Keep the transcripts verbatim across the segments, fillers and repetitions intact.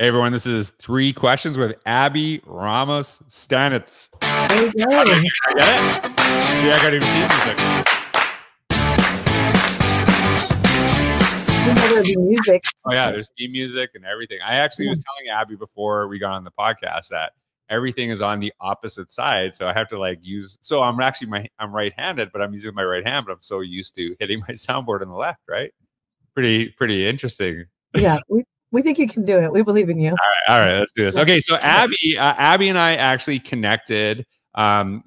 Hey everyone, this is Three Questions with Abby Ramos Stanutz. There you go. I get it? See, I got to do theme music. You know, music. Oh yeah, there's theme music and everything. I actually yeah. was telling Abby before we got on the podcast that everything is on the opposite side, so I have to like use. So I'm actually my I'm right-handed, but I'm using my right hand. But I'm so used to hitting my soundboard on the left, right? Pretty pretty interesting. Yeah. We We think you can do it. We believe in you. All right, all right, let's do this. Okay, so Abby, uh, Abby and I actually connected. Um,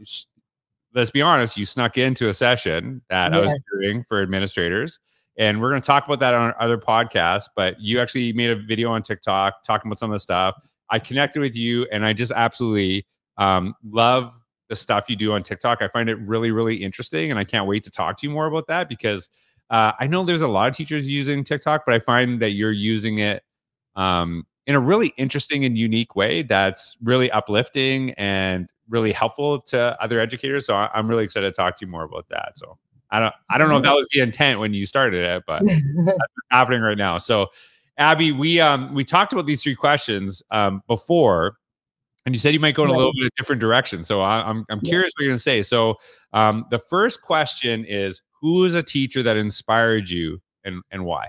let's be honest, you snuck into a session that yes. I was doing for administrators, and we're going to talk about that on our other podcast, but you actually made a video on TikTok talking about some of the stuff. I connected with you, and I just absolutely um, love the stuff you do on TikTok. I find it really, really interesting, and I can't wait to talk to you more about that because uh, I know there's a lot of teachers using TikTok, but I find that you're using it um in a really interesting and unique way that's really uplifting and really helpful to other educators. So I'm really excited to talk to you more about that. So I don't I don't know if that was the intent when you started it, but that's what's happening right now. So Abby, we um we talked about these three questions um before, and you said you might go in a little bit of different direction. So I, I'm I'm curious yeah. what you're gonna say. So um the first question is, who is a teacher that inspired you and and why?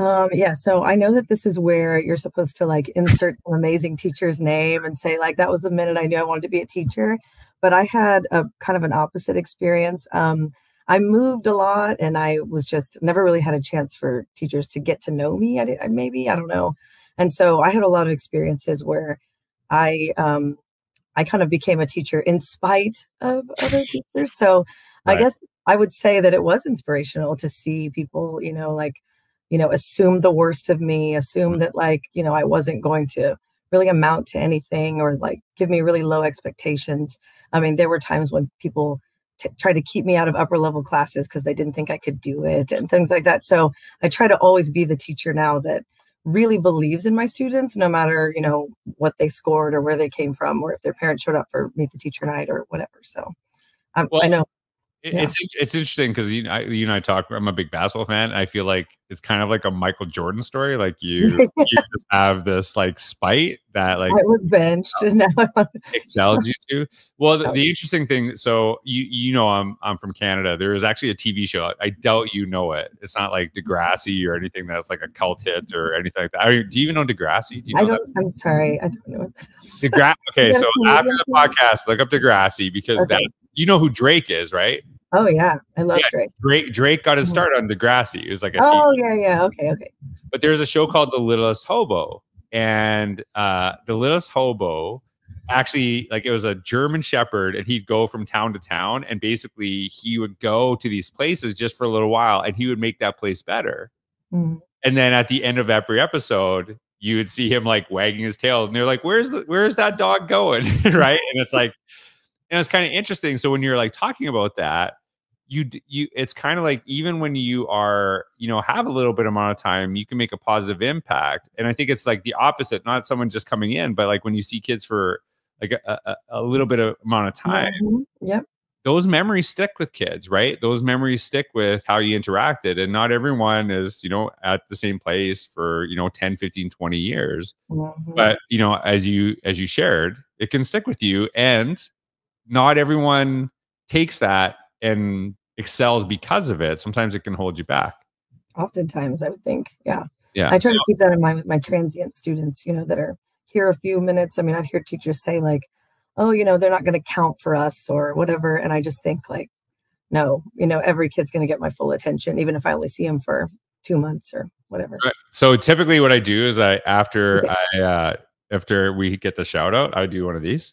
Um, yeah. So I know that this is where you're supposed to like insert an amazing teacher's name and say like, that was the minute I knew I wanted to be a teacher, but I had a kind of an opposite experience. Um, I moved a lot and I was just never really had a chance for teachers to get to know me. I did, I, maybe, I don't know. And so I had a lot of experiences where I, um, I kind of became a teacher in spite of other teachers. So right. I guess I would say that it was inspirational to see people, you know, like, you know, assume the worst of me, assume that like, you know, I wasn't going to really amount to anything or like give me really low expectations. I mean, there were times when people t tried to keep me out of upper level classes because they didn't think I could do it and things like that. So I try to always be the teacher now that really believes in my students, no matter, you know, what they scored or where they came from, or if their parents showed up for Meet the Teacher Night or whatever. So um, well, I know. Yeah. It's it's interesting because you know I, you and I talk. I'm a big basketball fan. I feel like it's kind of like a Michael Jordan story. Like you, yeah. you just have this like spite that like I was benched um, and now excelled you to. Well, the, the interesting thing. So you you know I'm I'm from Canada. There is actually a T V show. I doubt you know it. It's not like Degrassi or anything that's like a cult hit or anything like that. I mean, do you even know Degrassi? Do you know I don't. That? I'm sorry, I don't know what that is. Degrassi. Okay, so after the podcast, look up Degrassi because okay. that. You know who Drake is, right? Oh yeah, I love yeah, Drake. Drake. Drake got his start on Degrassi. It was like a oh T V. yeah, yeah, okay, okay. But there's a show called The Littlest Hobo, and uh, The Littlest Hobo actually like it was a German Shepherd, and he'd go from town to town, and basically he would go to these places just for a little while, and he would make that place better. Mm-hmm. And then at the end of every episode, you would see him like wagging his tail, and they're like, "Where's the, where's that dog going?" Right? And it's like. And it's kind of interesting. So when you're like talking about that, you, you, it's kind of like, even when you are, you know, have a little bit amount of time, you can make a positive impact. And I think it's like the opposite, not someone just coming in, but like when you see kids for like a, a, a little bit of amount of time, mm-hmm. yep. those memories stick with kids, right? Those memories stick with how you interacted, and not everyone is, you know, at the same place for, you know, ten, fifteen, twenty years, mm-hmm. but you know, as you, as you shared, it can stick with you. And not everyone takes that and excels because of it. Sometimes it can hold you back. Oftentimes, I would think, yeah. yeah. I try so, to keep that in mind with my transient students, you know, that are here a few minutes. I mean, I've heard teachers say like, oh, you know, they're not going to count for us or whatever. And I just think like, no, you know, every kid's going to get my full attention, even if I only see him for two months or whatever. So typically what I do is I, after, okay. I, uh, after we get the shout out, I do one of these.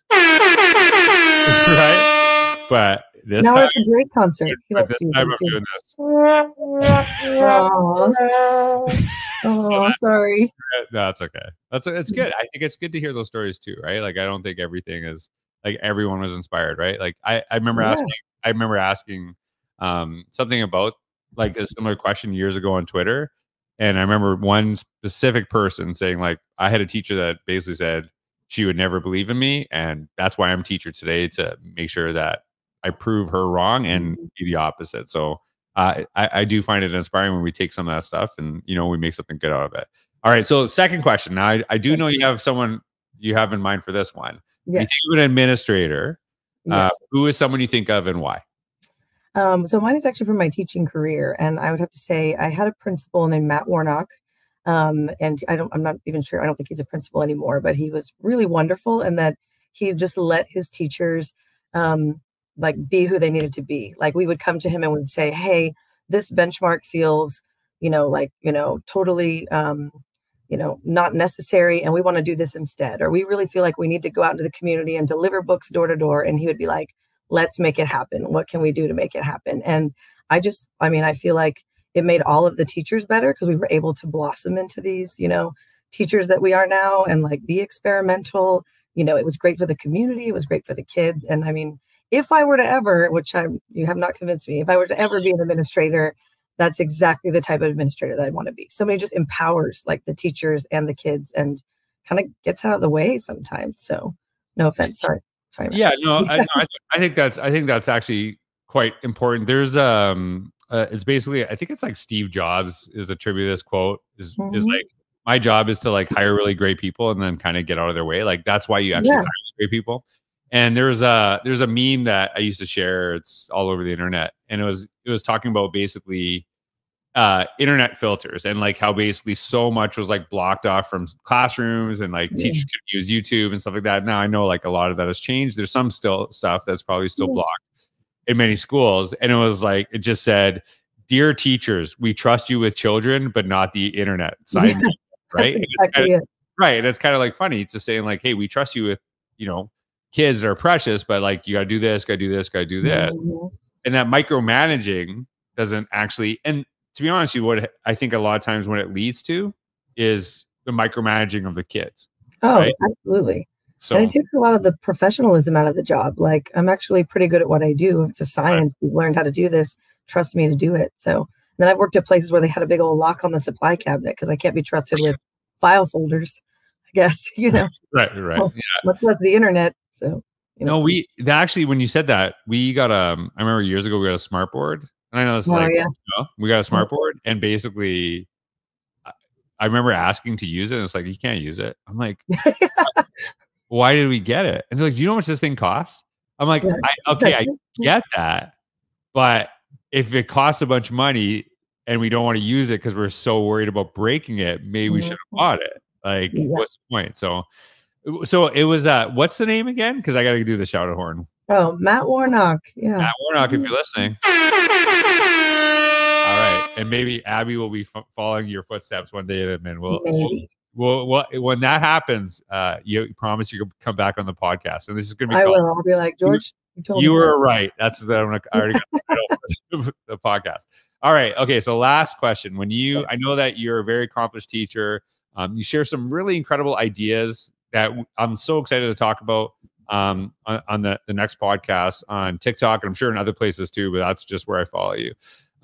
Right, but this now time, it's a great concert. But this time I'm doing this. Oh, so sorry. No, it's okay. That's it's good. I think it's good to hear those stories too, right? Like I don't think everything is like everyone was inspired, right? Like I, I remember yeah. asking, I remember asking um, something about like a similar question years ago on Twitter, and I remember one specific person saying like I had a teacher that basically said she would never believe in me, and that's why I'm a teacher today, to make sure that I prove her wrong and be the opposite. So uh, I, I do find it inspiring when we take some of that stuff and, you know, we make something good out of it. All right. So the second question. Now, I, I do know you have someone you have in mind for this one. Yes. You think of an administrator. Yes. Uh, who is someone you think of and why? Um, so mine is actually from my teaching career. And I would have to say I had a principal named Matt Warnock. Um, and I don't, I'm not even sure. I don't think he's a principal anymore, but he was really wonderful in that he just let his teachers um, like be who they needed to be. Like we would come to him and would say, hey, this benchmark feels, you know, like, you know, totally, um, you know, not necessary. And we want to do this instead, or we really feel like we need to go out into the community and deliver books door to door. And he would be like, let's make it happen. What can we do to make it happen? And I just, I mean, I feel like it made all of the teachers better because we were able to blossom into these, you know, teachers that we are now and like be experimental. You know, it was great for the community. It was great for the kids. And I mean, if I were to ever, which I, you have not convinced me, if I were to ever be an administrator, that's exactly the type of administrator that I want to be. Somebody just empowers like the teachers and the kids and kind of gets out of the way sometimes. So no offense. Sorry. Sorry. Yeah, no, I, no I, th I think that's, I think that's actually quite important. There's, um, uh, it's basically, I think it's like Steve Jobs is attributed this quote is, mm-hmm. is like, my job is to like hire really great people and then kind of get out of their way. Like that's why you actually yeah. hire great people. And there's a, there's a meme that I used to share. It's all over the internet. And it was, it was talking about basically uh, internet filters and like how basically so much was like blocked off from classrooms and like yeah. teachers could use YouTube and stuff like that. Now I know like a lot of that has changed. There's some still stuff that's probably still yeah. blocked in many schools. And it was like, it just said, dear teachers, we trust you with children, but not the internet. Sign yeah, right. Exactly and kinda, it. Right. And it's kind of like funny. It's just saying like, hey, we trust you with, you know, kids that are precious, but like you gotta do this, gotta do this, gotta do this, mm-hmm. and that micromanaging doesn't actually. And to be honest, you what I think a lot of times when it leads to is the micromanaging of the kids. Oh, right? Absolutely. So and it takes a lot of the professionalism out of the job. Like I'm actually pretty good at what I do. It's a science. Right. We've learned how to do this. Trust me to do it. So and then I've worked at places where they had a big old lock on the supply cabinet because I can't be trusted with file folders. I guess you know. Right. Right. Well, yeah. Much less the internet. So, you know. No, we actually, when you said that, we got um, I remember years ago, we got a smart board. And I know it's oh, like, yeah. you know, we got a smart board. And basically, I remember asking to use it. And it's like, you can't use it. I'm like, why did we get it? And they're like, do you know how much this thing costs? I'm like, yeah. I, okay, I get that. But if it costs a bunch of money and we don't want to use it because we're so worried about breaking it, maybe we mm-hmm. should have bought it. Like, yeah. what's the point? So, So it was, uh, what's the name again? Because I got to do the shout out horn. Oh, Matt Warnock. Yeah. Matt Warnock, if you're listening. All right. And maybe Abby will be following your footsteps one day. And we'll, maybe. We'll, we'll, we'll, when that happens, uh, you promise you'll come back on the podcast. And this is going to be, I called, will. I'll be like, George, you, you told you me. You were so. Right. That's the, I'm gonna, I already got the, the podcast. All right. Okay. So last question. When you, I know that you're a very accomplished teacher. Um, you share some really incredible ideas that I'm so excited to talk about um, on, on the, the next podcast on TikTok, and I'm sure in other places too, but that's just where I follow you.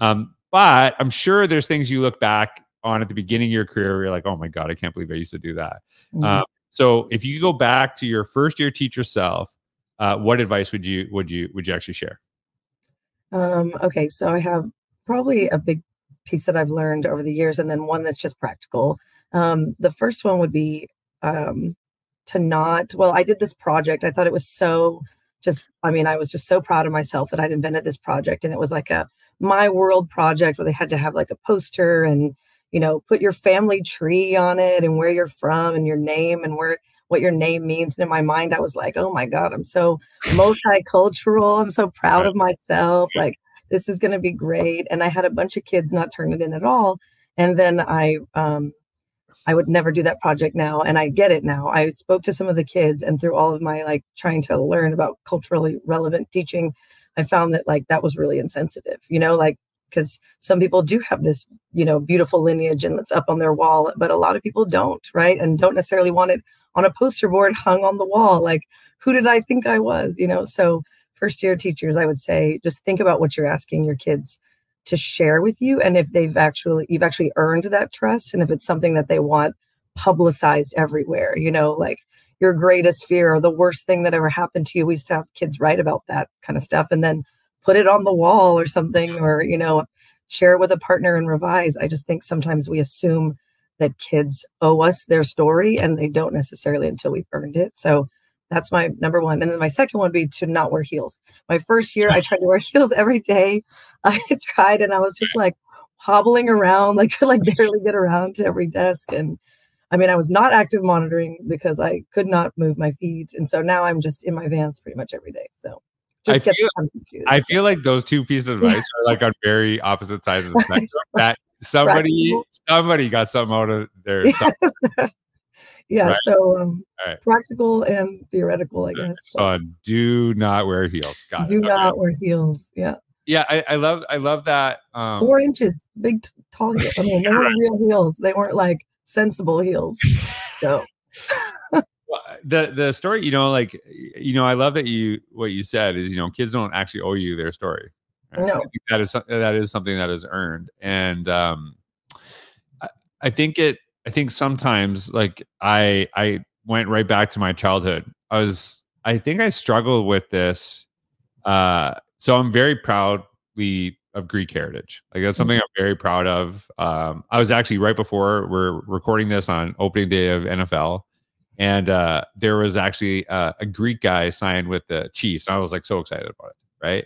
Um, but I'm sure there's things you look back on at the beginning of your career where you're like, oh my God, I can't believe I used to do that. Mm-hmm. um, so if you go back to your first year teacher self, uh, what advice would you, would you, would you actually share? Um, okay. So I have probably a big piece that I've learned over the years, and then one that's just practical. Um, the first one would be, um, to not, well, I did this project. I thought it was so just, I mean, I was just so proud of myself that I'd invented this project. And it was like a My World project where they had to have like a poster and, you know, put your family tree on it and where you're from and your name and where, what your name means. And in my mind, I was like, oh my God, I'm so multicultural. I'm so proud of myself. Like, this is going to be great. And I had a bunch of kids not turn it in at all. And then I, um, I would never do that project now. And I get it now. I spoke to some of the kids, and through all of my like trying to learn about culturally relevant teaching, I found that like that was really insensitive, you know, like because some people do have this, you know, beautiful lineage and it's up on their wall, but a lot of people don't. Right. And don't necessarily want it on a poster board hung on the wall. Like, who did I think I was? You know, so first year teachers, I would say, just think about what you're asking your kids to share with you, and if they've actually, you've actually earned that trust, and if it's something that they want publicized everywhere, you know, like your greatest fear or the worst thing that ever happened to you. We used to have kids write about that kind of stuff and then put it on the wall or something, or, you know, share it with a partner and revise. I just think sometimes we assume that kids owe us their story, and they don't necessarily until we've earned it. So that's my number one. And then my second one would be to not wear heels. My first year, I tried to wear heels every day. I tried, and I was just like hobbling around, like could like barely get around to every desk. And I mean, I was not active monitoring because I could not move my feet. And so now I'm just in my Vans pretty much every day. So just I, get feel, I feel like those two pieces of advice yeah. are like on very opposite sides of the spectrum. That somebody, right. somebody got something out of there. Yes. Yeah, right. so um, right. practical and theoretical, I guess. So do not wear heels. Got do it. not okay. wear heels. Yeah. Yeah, I, I love, I love that. Um, Four inches, big, tall. Heels. I mean, they were real heels. They weren't like sensible heels. So well, the the story, you know, like you know, I love that you what you said is you know, kids don't actually owe you their story. Right? No, I think that is that is something that is earned, and um, I, I think it. I think sometimes like I, I went right back to my childhood. I was, I think I struggled with this. Uh, so I'm very proudly of Greek heritage. Like that's something I'm very proud of. Um, I was actually right before we're recording this on opening day of N F L. And uh, there was actually a, a Greek guy signed with the Chiefs. And I was like, so excited about it. Right.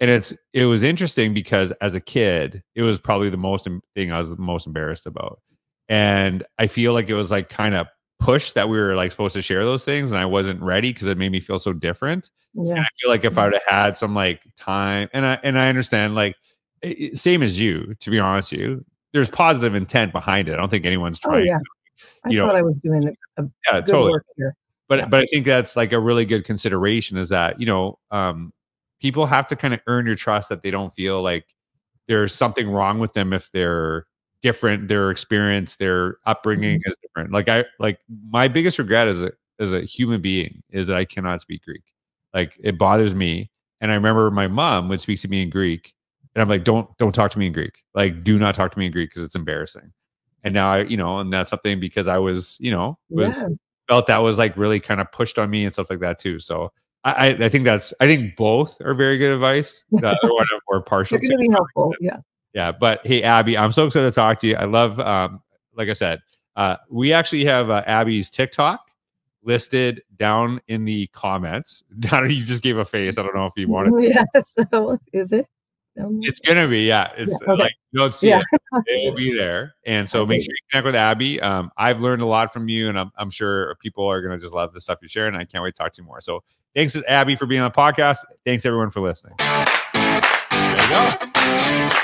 And it's, it was interesting because as a kid, it was probably the most thing I was the most embarrassed about. And I feel like it was like kind of pushed that we were like supposed to share those things. And I wasn't ready because it made me feel so different. Yeah. And I feel like if I would have had some like time and I, and I understand like it, same as you, to be honest with you, there's positive intent behind it. I don't think anyone's trying. Oh, yeah. to, you I know, thought I was doing a, a yeah, good totally. work here. But, yeah. but I think that's like a really good consideration is that, you know, um, people have to kind of earn your trust that they don't feel like there's something wrong with them if they're different, their experience, their upbringing is different. Like I, like my biggest regret as a, as a human being is that I cannot speak Greek. Like it bothers me. And I remember my mom would speak to me in Greek and I'm like, don't, don't talk to me in Greek. Like, do not talk to me in Greek. Cause it's embarrassing. And now I, you know, and that's something because I was, you know, was yeah. felt that was like really kind of pushed on me and stuff like that too. So I, I think that's, I think both are very good advice. The other one or partial. They're gonna be helpful. Yeah. Yeah, but hey, Abby, I'm so excited to talk to you. I love, um, like I said, uh, we actually have uh, Abby's TikTok listed down in the comments. Down, you just gave a face. I don't know if you want it. Yeah, so is it? Um, it's going to be, yeah. It's yeah, okay. like, you don't see yeah. it. It will be there. And so make sure you connect with Abby. Um, I've learned a lot from you, and I'm, I'm sure people are going to just love the stuff you share, and I can't wait to talk to you more. So thanks, Abby, for being on the podcast. Thanks, everyone, for listening. There you go.